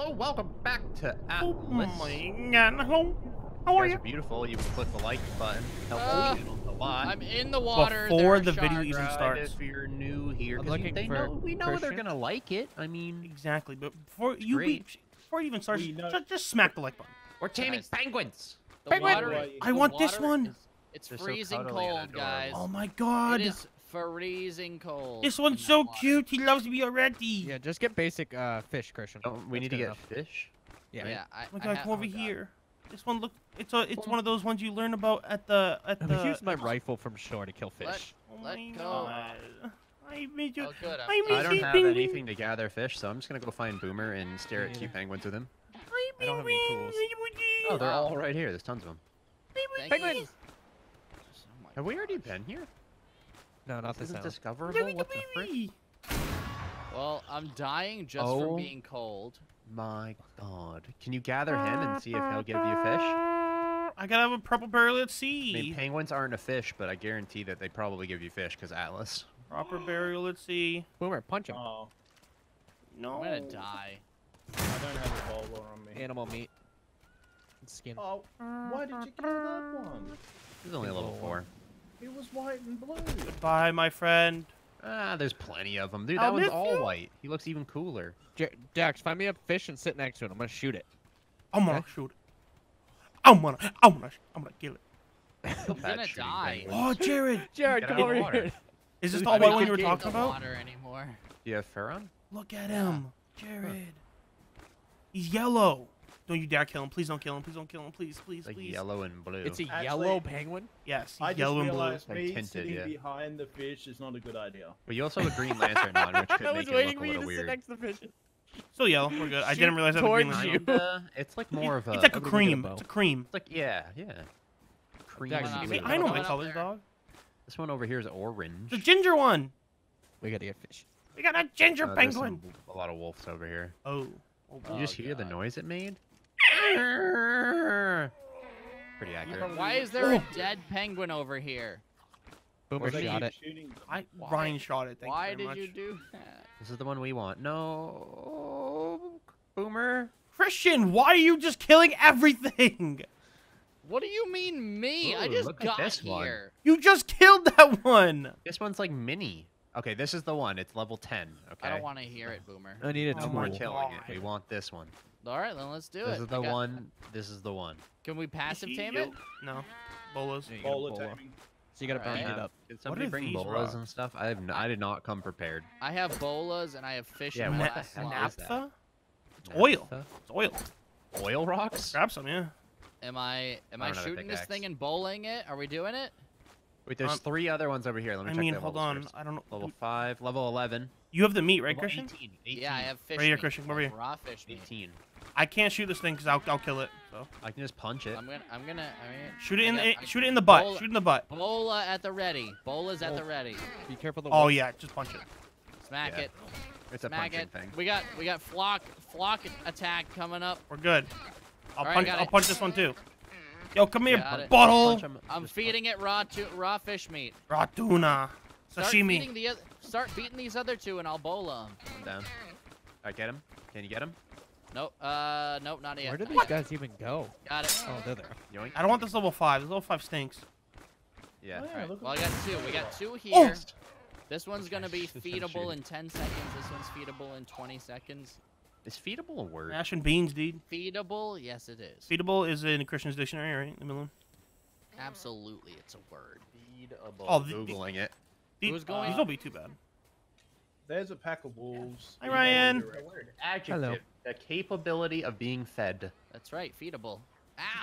Hello, welcome back to Atlas. Oh my God. Hello. How are you? You guys are beautiful. You can click the like button. Help the channel a lot. I'm in the water. Before the video even starts. If you're new here, we know they're gonna like it. I mean, exactly. But before it even starts, just smack the like button. We're taming penguins. Penguin. I want this one. It's freezing cold, guys. Oh my God. It is freezing cold. This one's so cute. He loves me already. Yeah, just get basic fish, Christian. Oh, we need to get fish. Yeah. Yeah. Come over here. This one, look. It's one of those ones you learn about at the. I used my rifle from shore to kill fish. Let go. I don't have anything to gather fish, so I'm just gonna go find Boomer and stare at cute penguins with him. I don't have any tools. Oh, they're all right here. There's tons of them. Penguins. Have we already been here? No, not this discoverable. What the frick? Well, I'm dying just from being cold. My God. Can you gather him and see if he'll give you a fish? I gotta have a purple berry at sea. I mean, penguins aren't a fish, but I guarantee that they probably give you fish because Atlas. Proper burial at sea. Boomer, punch him. Oh. No. I'm gonna die. I don't have a ball on me. Animal meat. Skin. Oh, why did you kill that one? He's only a level 4. It was white and blue. Goodbye, my friend. Ah, there's plenty of them. Dude, that one's all white. He looks even cooler. Dax, find me a fish and sit next to it. I'm gonna shoot it. I'm gonna shoot it. I'm gonna kill it. I'm gonna die. Oh, Jared! Jared, come over here. Is this the white one you were talking about? Do you have fur on? Look at him. Jared. He's yellow. Don't you dare kill him. Please don't kill him. Please don't kill him. Please, please, please. Like yellow and blue. It's a yellow penguin? Yes, he's yellow and blue. I just realized me sitting behind the fish is not a good idea. But you also have a green lantern on, which could make it look a little weird. I was waiting for you to sit next to the fish. Still yellow. We're good. I didn't realize I had a green lantern. It's like more of a... It's like a cream. It's a cream. It's like, yeah. Cream. I know my colors, dog. This one over here is orange. The ginger one! We gotta get fish. We got a ginger penguin! A lot of wolves over here. Oh. You just hear the noise it made? Pretty accurate. Why is there a dead penguin over here? Boomer shot it. Ryan shot it. Why did you do that? This is the one we want. No, Boomer. Christian, why are you just killing everything? What do you mean me? Ooh, I just got here. You just killed that one. This one's like mini. Okay, this is the one. It's level 10. Okay. I don't want to hear it, Boomer. I need a tool. We're killing it. We want this one. All right, then let's do it. This is the one. This is the one. Can we passive tame it? No. Bolas. Bola taming. So you gotta burn it up. Did somebody bring bolas and stuff? I did not come prepared. I have bolas and I have fish. Yeah. Naphtha? It's oil. It's oil. Oil rocks? Grab some, yeah. Am I shooting this thing and bowling it? Are we doing it? Wait, there's 3 other ones over here. Let me check. I mean, hold on. I don't know. Level 5, level 11. You have the meat, right, Christian? 18. Yeah, I have fish. Right here, Christian. Over here. Raw fish. 18. I can't shoot this thing because I'll kill it. So I can just punch it. Shoot it in the butt. Shoot in the butt. Bola at the ready. Bola's at the ready. Be careful. Oh yeah, just punch it. Smack it. It's a punching thing. We got flock attack coming up. We're good. I'll punch this one too. Yo, come here, bottle. I'm feeding it raw fish meat. Raw tuna. Sashimi. Start beating these other 2 and I'll bola them. Down. Alright, get him. Can you get him? Nope. Nope, not yet. Where did these guys even go? Got it. Oh, they're there. I don't want this level 5. This level 5 stinks. Yeah. Right. Well, I got 2. We got 2 here. Oh. This one's gonna be feedable in 10 seconds. This one's feedable in 20 seconds. Is feedable a word? Ash and beans, dude. Feedable? Yes, it is. Feedable is in Christian's dictionary, right? Absolutely, it's a word. Feedable. Oh, Googling it. These don't be too bad. There's a pack of wolves. Hi, Ryan. Adjective. Hello. The capability of being fed. That's right, feedable.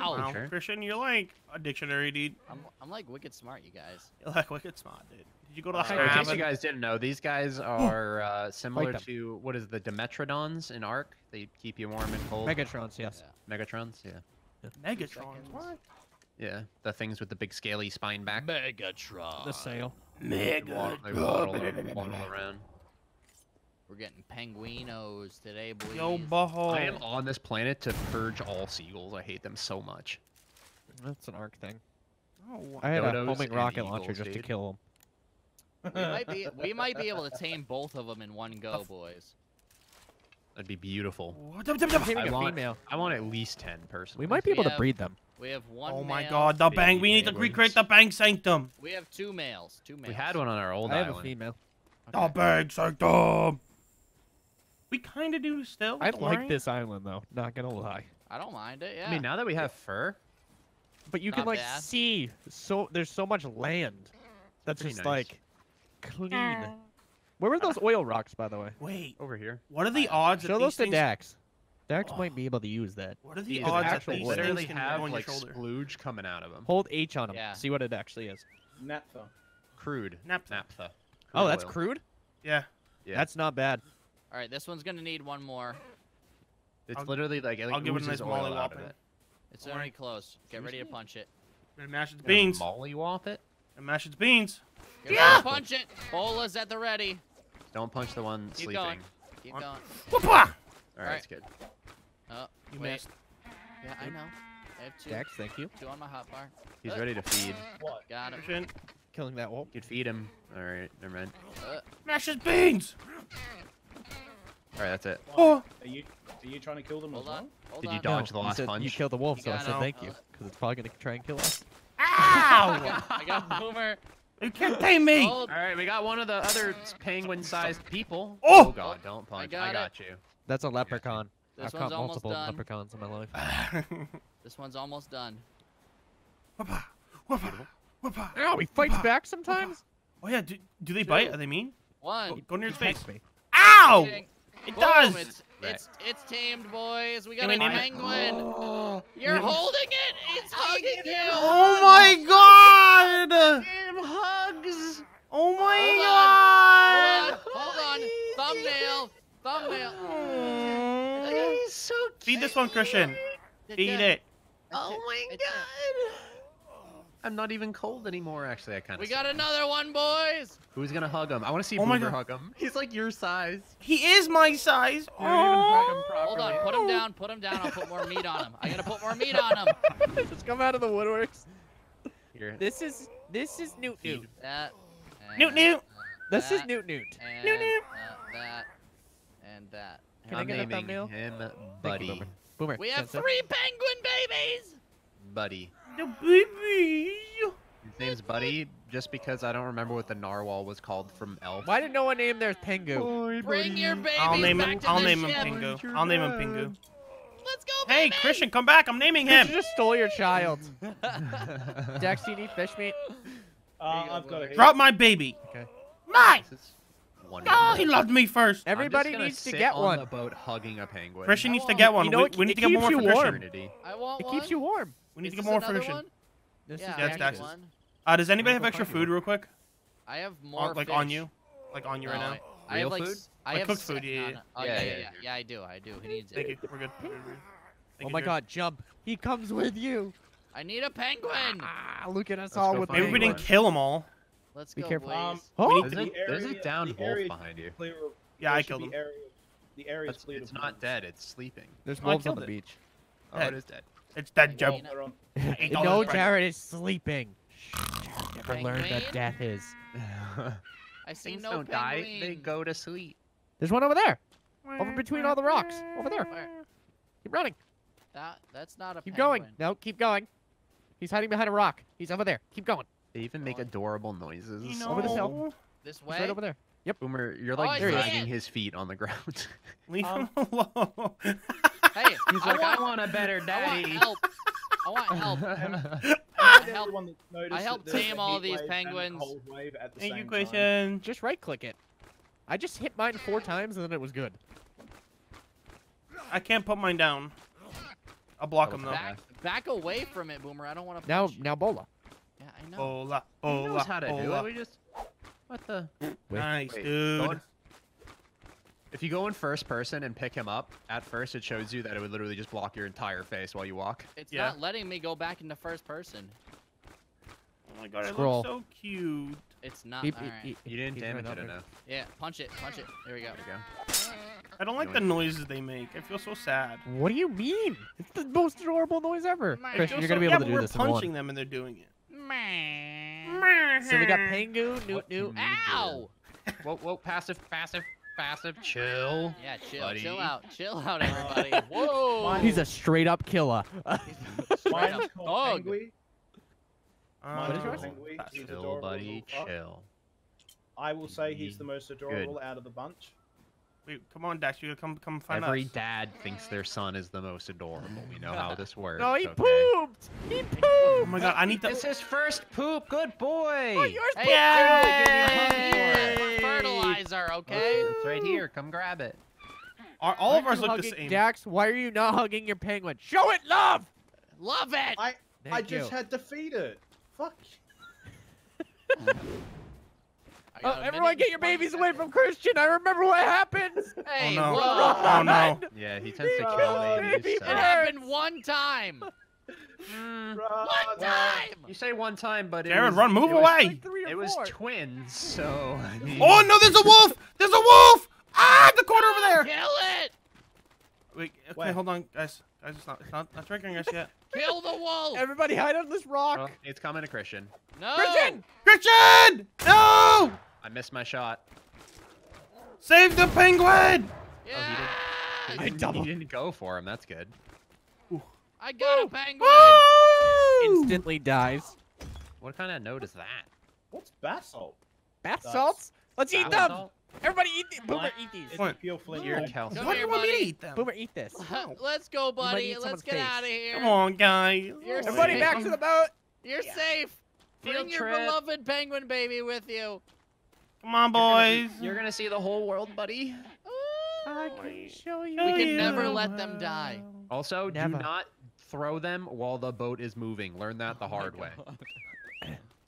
Ow! Wow, Christian, you're like a dictionary, dude. I'm like wicked smart, you guys. You're like wicked smart, dude. Did you go to the In case you guys didn't know, these guys are similar to, what is the Dimetrodons in Ark? They keep you warm and cold. Megatrons, yes. Yeah. Megatrons, yeah. Megatrons? What? Yeah, the things with the big scaly spine back. Megatron. The sail. Megatron. They waddle around. We're getting penguinos today, boys. Yo, Baho. I am on this planet to purge all seagulls. I hate them so much. That's an Ark thing. Oh, I had a homing rocket launcher just to kill them. We might be able to tame both of them in one go, boys. That'd be beautiful. I want at least 10 personally. We might be able to breed them. We have one. Oh my God! The bang. We need to recreate the bang sanctum. We have two males. We had one on our old island. I have a female. Okay. The bang sanctum. We kind of do still. I like this island though. Not gonna lie. I don't mind it. Yeah. I mean, now that we have fur, but you can like see. So there's so much land. That's just like clean. Where were those oil rocks, by the way? Wait. Over here. What are the odds that those things... Dax. Dax might be able to use that. What are the odds that these literally have, like, splooge coming out of them? Hold H on them. Yeah. See what it actually is. Naphtha. Crude. Naphtha. Oh, that's crude? Yeah. That's not bad. All right, this one's going to need one more. It's literally, like, I'll give it a nice mollywop it. It's already close. Get ready to punch it. And mash its beans. Mollywop it? And mash its beans. Yeah! Punch it. Bola's at the ready. Don't punch the one sleeping. Going. Keep going. All right, that's good. Oh, you missed. Yeah, I know. I have two. Dex, thank you. Two on my hotbar. He's ready to feed. What? Got him. Killing that wolf. You could feed him. All right, never mind. Mash his beans. All right, that's it. Oh. Are you trying to kill them as well? Did you dodge the last punch? You killed the wolf, so I said thank you, because it's probably gonna try and kill us. Ow! I got Boomer. You can't tame me! All right, we got one of the other penguin-sized people. Oh! Oh God, don't punch. I got you. That's a leprechaun. I've caught multiple leprechauns in my life. This one's almost done. Ow, he fights back sometimes? Oh yeah, do they bite? Are they mean? One. Go near his face. Ow! It does! It's tamed, boys. We got a penguin. Oh. You're holding it. It's hugging you. Oh my God! Damn hugs. Oh my God! Hold on. Thumbnail. Oh, he's so cute. Feed this one, Christian. Eat it. Oh my God! I'm not even cold anymore. Actually, I kind of. We got another one, boys. Who's gonna hug him? I want to see Boomer hug him. He's like your size. He is my size. Oh. Hold on, put him down. I'll put more meat on him. I gotta put more meat on him. Just come out of the woodworks. Here. This is Newt Newt. That. Newt. This is Newt Newt. Newt. That and that. Can I get a thumbnail? Him, buddy. You, Boomer. We have three penguin babies. Buddy. The baby. His name's Buddy, just because I don't remember what the narwhal was called from Elf. Why did no one name theirs Pingu? Oh, bring your baby back to the ship. I'll name him Pingu. Let's go, baby! Hey, Christian, come back! I'm naming him. You just stole your child. Dex, do you need fish meat? I've got it. Drop my baby. Okay. Mine. Oh, he loved me first. Everybody needs to get one. On the boat hugging a penguin. Christian needs to get one. You know, we need to get more for Christian. It keeps you warm. We need to get more for Christian. Yeah, that's Dex. Does anybody have extra food real quick? I have more like fish. on you right now. I have food? I have cooked food. Yeah, I do. He needs it. Thank you. We're good. Oh my God, jump. He comes with you. I need a penguin. Look at us all with penguins. Maybe we didn't kill them all. Let's be careful. There's a downed wolf behind you. Yeah, I killed him. The area is It's not dead, it's sleeping. There's wolves on the beach. Oh, it is dead. It's dead, Joe. No, Jared is sleeping. Never learned that death is. I see things don't die. They go to sleep. There's one over there. Over between all the rocks. Over there. Keep running. That's not a penguin. Keep going. No, keep going. He's hiding behind a rock. He's over there. Keep going. They even make adorable noises. You know. Over this hill. This way? He's right over there. Yep. Boomer, you're like dragging his feet on the ground. Leave him alone. Hey, he's like, I want a better daddy. I want help. I helped tame all these penguins. Thank you, Christian. Just right-click it. I just hit mine 4 times and then it was good. I can't put mine down. I'll block him though. Back away from it, Boomer. I don't want to. Now Bola. Yeah, I know. Bola. He knows how to do it. We just. What the? Nice, dude. If you go in first person and pick him up, at first it shows you that it would literally just block your entire face while you walk. It's not letting me go back into first person. Oh my God, Scroll. It looks so cute. It's not. You didn't damage it enough. Yeah, punch it. There we go. I don't like the noises they make. I feel so sad. What do you mean? It's the most adorable noise ever. Christian, you're going to be able to do this in one. We're punching them and they're doing it. So we got Pingu, Newt, Ow! Whoa, passive. passive. Chill. Yeah, chill. Buddy. Chill out, everybody. Whoa. He's a straight up killer. Straight up dog. Pingu. Chill, buddy. Chill. I will say he's the most adorable out of the bunch. Wait, come on, Dax. You gotta come find us. Every dad thinks their son is the most adorable. We know how this works. No, he pooped. He pooped. Oh my God, I need to. It's his first poop. Good boy. Oh, yours, boy. Hey, fertilizer. Okay, it's right here. Come grab it. All of ours look the same. Dax, why are you not hugging your penguin? Show it love. Love it. I just had to feed it. Fuck. Everyone get your babies away from Christian! I remember what happened! Hey, oh, no. Whoa! Oh, no. Yeah, he tends to kill babies. It happened one time! One time! You say one time, but Jared, run, move away! It was twins, so... I mean... Oh, no, there's a wolf! There's a wolf! Ah, the corner over there! Kill it! Wait, okay, hold on, guys. It's not triggering us yet. Kill the wolf! Everybody hide on this rock! Oh, it's coming to Christian. No! Christian! Christian! No! I missed my shot. Save the penguin! Yeah! Oh, he didn't go for him. That's good. Ooh. I got a penguin! Woo! Instantly dies. What kind of note is that? What's basalt? Bath salts? Let's eat them! Salt? Everybody eat these. Boomer, eat these. It's pure flint. Why do you want me to eat them? Boomer, eat this. Let's go, buddy. Let's get out of here. Come on, guys. Everybody back to the boat. You're safe. Bring your beloved penguin baby with you. Come on, boys. You're going to see the whole world, buddy. I can show you. We can never let them die. Also, do not throw them while the boat is moving. Learn that the hard way.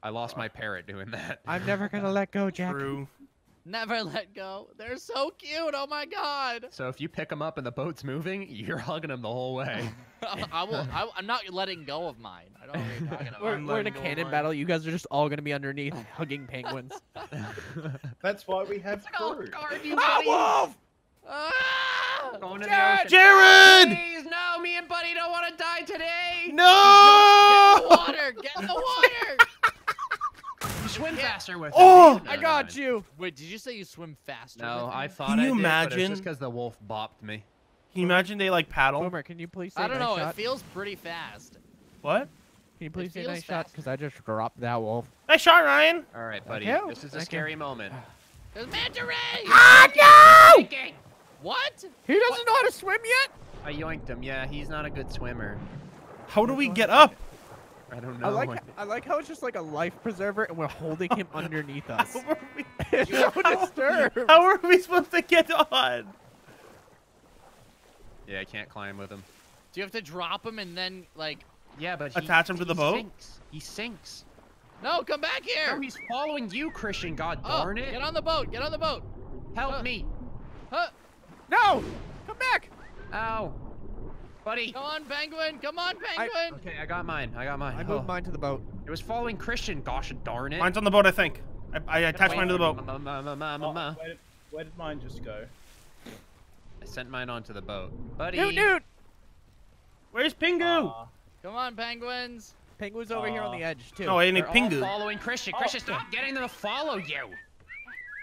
I lost my parrot doing that. I'm never going to let go, Jack. True. Never let go. They're so cute. Oh my God. So if you pick them up and the boat's moving, you're hugging them the whole way. I'm not letting go of mine. I don't know what you're talking about. We're in a cannon battle. You guys are just all gonna be underneath hugging penguins. That's why we have food. Wolf! Going to Jared! Jared! Please, no, me and Buddy don't want to die today. No! Get in the water. Swim faster with it. Oh, no, I got you. Wait, did you say you swim faster? No, with I thought. Can you imagine? But it was just because the wolf bopped me. Can you imagine they like paddle? Boomer, can you please? Say I don't know. Shot? It feels pretty fast. What? Can you please say nice shot? Because I just dropped that wolf. Nice shot, Ryan. All right, buddy. This is a scary moment. There's manta rays! Ah no! What? He doesn't know how to swim yet? I yoinked him. Yeah, he's not a good swimmer. How do we get up? I don't know. I like how it's just like a life preserver, and we're holding him underneath us. How are we supposed to get on? Yeah, I can't climb with him. Do you have to drop him and then like? Yeah, but attach him to the boat. He sinks. No, come back here. No, he's following you, Christian. God darn it! Get on the boat. Get on the boat. Help me. Huh? No! Come back. Ow. Buddy. Come on, penguin! Come on, penguin! Okay, I got mine. I moved mine to the boat. It was following Christian. Gosh darn it! Mine's on the boat, I think. I attached mine to the boat. Where did mine just go? I sent mine onto the boat, buddy. Dude, where's Pingu? Come on, penguins! Pingu's over here on the edge too. No, I need Pingu. Following Christian. Christian, stop getting them to follow you.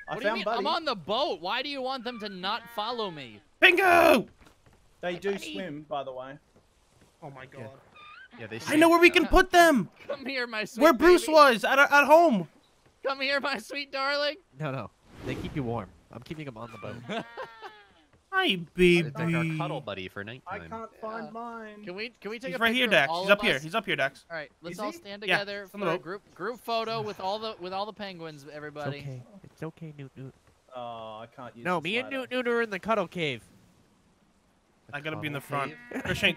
What do you mean? Buddy. I'm on the boat. Why do you want them to not follow me? Pingu! They do swim, by the way. Oh my God. Yeah, they swim. I know where we can put them. Come here, my sweet. Where Bruce was at home. Come here, my sweet darling. No, they keep you warm. I'm keeping them on the boat. Hi, baby. It's like our cuddle buddy for nighttime. I can't find mine. Can we take a picture? He's right here, Dax. He's up here. He's up here, Dax. All right, let's all stand together for a group photo with all the penguins. Everybody. It's okay. It's okay, Newt. Oh, I can't use. No, me and Newt are in the cuddle cave. I gotta be in the front.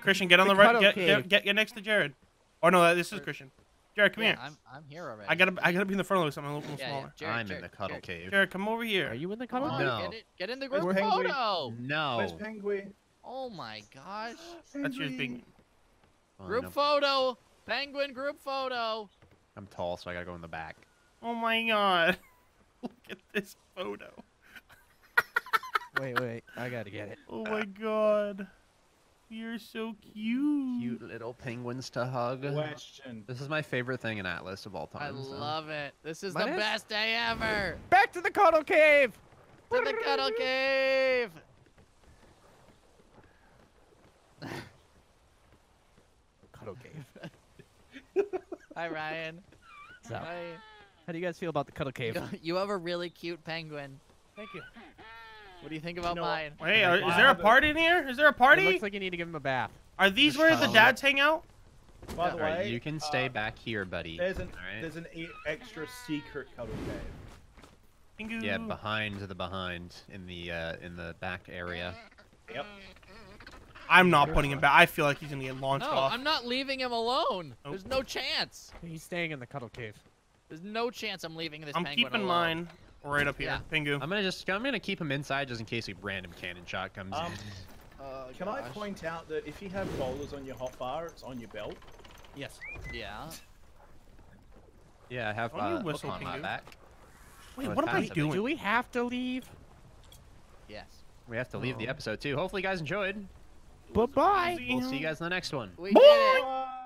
Christian, get on the right. Get next to Jared. Oh no, this is Christian. Jared, come here. I'm here already. I gotta be in the front of this. I'm a little smaller. Jared, I'm in the cuddle cave. Jared, come over here. Are you in the cuddle? No. Get in the group photo. No. Where's Penguin? Oh my gosh. That's your big group photo. Penguin group photo. I'm tall, so I gotta go in the back. Oh my God. Look at this photo. Wait, I gotta get it. Oh my God. You're so cute. Cute little penguins to hug. Question. This is my favorite thing in Atlas of all time. I love it. This is the best day ever. Back to the cuddle cave. To the cuddle cave! Cuddle cave. Hi, Ryan. So, hi. How do you guys feel about the cuddle cave? You have a really cute penguin. Thank you. What do you think about mine? Wait, is there a party in here? Is there a party? It looks like you need to give him a bath. Are these where the dads hang out? By the way, right, you can stay back here, buddy. There's an extra secret cuddle cave. Pingu. Yeah, behind in the back area. Yep. I'm not putting him back. I feel like he's gonna get launched off. I'm not leaving him alone. Oh. There's no chance. He's staying in the cuddle cave. There's no chance I'm leaving this penguin alone. I'm keeping mine right up here, Pingu. I'm gonna keep him inside just in case a random cannon shot comes in. Can I point out that if you have bowlers on your hotbar, it's on your belt? Yes. Yeah. Yeah, I have whistle on my back. Wait, what am I doing? Do we have to leave? Yes. We have to leave the episode, too. Hopefully you guys enjoyed. Bye-bye. We'll see you guys in the next one. We did it.